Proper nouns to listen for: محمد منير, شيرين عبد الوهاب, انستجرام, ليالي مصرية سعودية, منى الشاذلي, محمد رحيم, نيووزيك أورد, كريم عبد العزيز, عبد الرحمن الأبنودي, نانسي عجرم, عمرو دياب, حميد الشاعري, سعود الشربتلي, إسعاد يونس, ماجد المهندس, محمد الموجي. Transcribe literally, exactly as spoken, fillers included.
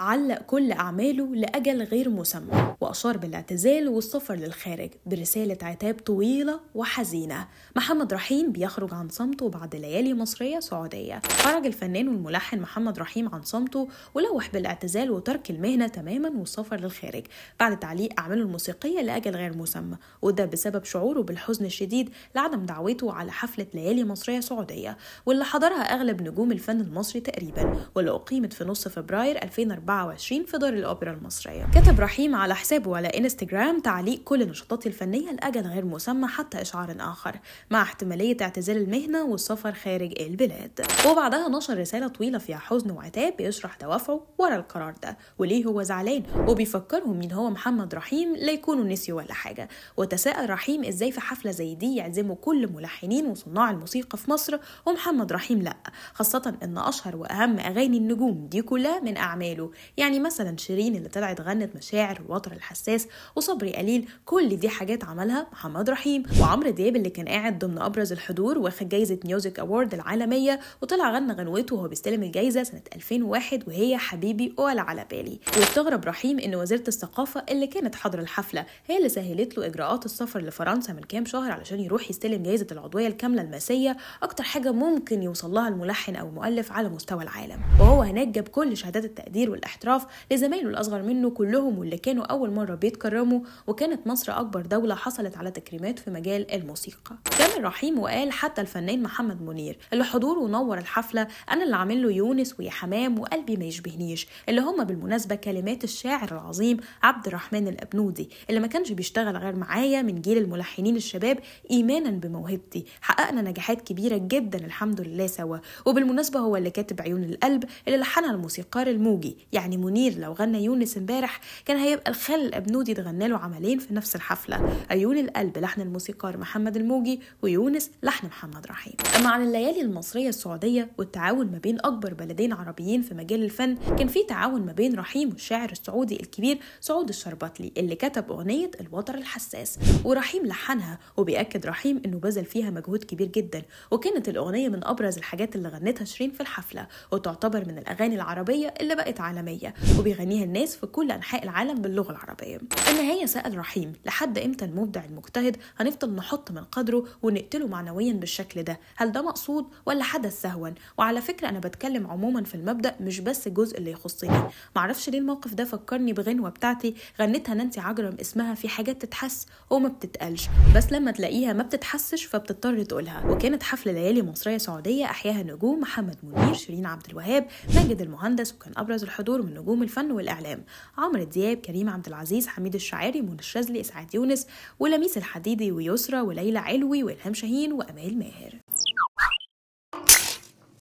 علق كل أعماله لأجل غير مسمى وأشار بالاعتزال والسفر للخارج برسالة عتاب طويلة وحزينة. محمد رحيم بيخرج عن صمته بعد ليالي مصرية سعودية. خرج الفنان والملحن محمد رحيم عن صمته ولوح بالاعتزال وترك المهنة تماما والسفر للخارج بعد تعليق أعماله الموسيقية لأجل غير مسمى، وده بسبب شعوره بالحزن الشديد لعدم دعوته على حفلة ليالي مصرية سعودية واللي حضرها أغلب نجوم الفن المصري تقريبا، واللي أقيمت في نصف فبراير ألفين وأربعة وعشرين في دار الأوبرا المصرية. كتب رحيم على حسابه على انستجرام تعليق كل نشاطاته الفنية لأجل غير مسمى حتى إشعار آخر، مع احتمالية اعتزال المهنة والسفر خارج البلاد. وبعدها نشر رسالة طويلة فيها حزن وعتاب بيشرح دوافعه ورا القرار ده وليه هو زعلان، وبيفكرهم مين هو محمد رحيم لا يكونوا نسيوا ولا حاجة. وتساءل رحيم ازاي في حفلة زي دي يعزموا كل ملحنين وصناع الموسيقى في مصر ومحمد رحيم لأ، خاصة إن أشهر وأهم أغاني النجوم دي كلها من أعماله، يعني مثلا شيرين اللي طلعت غنت مشاعر والوتر الحساس وصبري قليل، كل دي حاجات عملها محمد رحيم. وعمرو دياب اللي كان قاعد ضمن أبرز الحضور واخد جايزة نيووزيك أورد العالمية وطلع غنى غنوته وهو بيستلم الجايزة سنة ألفين وواحد وهي حبيبي ولا على بالي. واستغرب رحيم إن وزيرة الثقافة اللي كانت حاضرة الحفلة هي اللي سهلت له إجراءات السفر لفرنسا من كام شهر علشان يروح يستلم جايزة العضوية الكاملة الماسية، أكتر حاجة ممكن يوصل لها الملحن أو المؤلف على مستوى العالم. وهو هناك جاب كل شهادات التقدير والاحتراف لزمايله الأصغر منه كلهم واللي كانوا أول مرة بيتكرموا، وكانت مصر أكبر دولة حصلت على تكريمات في مجال الموسيقى. كمل رحيم وقال حتى الفنان محمد منير اللي حضوره نور الحفلة، أنا اللي عامل له يونس ويا حمام وقلبي ما يشبهنيش، اللي هم بالمناسبة كلمات الشاعر العظيم عبد الرحمن الأبنودي اللي ما كانش بيشتغل غير معايا من جيل الملحنين الشباب إيمانا بموهبتي، حققنا نجاحات كبيرة جدا الحمد لله سوا. وبالمناسبة هو اللي كاتب عيون القلب اللي لحنها الموسيقار الموجي، يعني منير لو غنى يونس امبارح كان هيبقى الخال الأبنودي اتغنى له عملين في نفس الحفلة، عيون القلب لحن الموسيقار محمد الموجي ويونس لحن محمد رحيم. أما عن الليالي المصرية السعودية والتعاون ما بين أكبر بلدين عربيين في مجال الفن، كان في تعاون ما بين رحيم والشاعر السعودي الكبير سعود الشربتلي اللي كتب أغنية الوتر الحساس ورحيم لحنها، وبيأكد رحيم إنه بذل فيها مجهود كبير جدا، وكانت الأغنية من أبرز الحاجات اللي غنتها شيرين في الحفلة وتعتبر من الأغاني العربية اللي بقت عالمية وبيغنيها الناس في كل أنحاء العالم باللغة العربية. في النهاية سأل رحيم لحد إمتى المبدع المجتهد هنفضل نحط من قدره ونقتله معنويا بالشكل ده؟ هل ده مقصود ولا حدث سهوا؟ وعلى فكرة أنا بتكلم عموما في المبدأ مش بس الجزء اللي يخصني. معرفش ليه الموقف ده فكرني بغنوة بتاعتي غنتها نانسي عجرم اسمها في حاجات تتحس وما بتتقالش، بس لما تلاقيها ما بتتحسش فبتضطر تقولها. وكانت حفل ليالي مصرية سعودية أحياها نجوم محمد منير، شيرين عبد الوهاب، ماجد المهندس، وكان أبرز الحضور من نجوم الفن والإعلام عمرو دياب، كريم عبد العزيز، حميد الشاعري، منى الشاذلي، إسعاد يونس، ولميس الحديدي، ويسرى، وليلى علوي، وإلهام شاهين، وأمال ماهر.